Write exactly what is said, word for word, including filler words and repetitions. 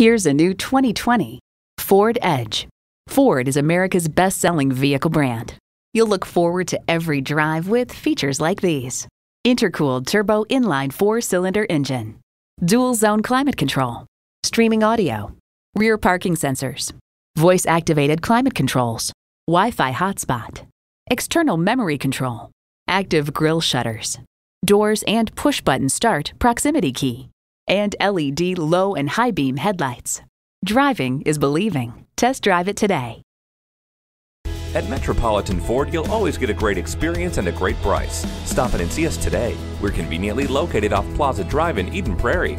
Here's a new twenty twenty Ford Edge. Ford is America's best-selling vehicle brand. You'll look forward to every drive with features like these: intercooled turbo inline four-cylinder engine, dual zone climate control, streaming audio, rear parking sensors, voice-activated climate controls, Wi-Fi hotspot, external memory control, active grille shutters, doors and push-button start proximity key, and L E D low and high beam headlights. Driving is believing. Test drive it today. At Metropolitan Ford, you'll always get a great experience and a great price. Stop in and see us today. We're conveniently located off Plaza Drive in Eden Prairie.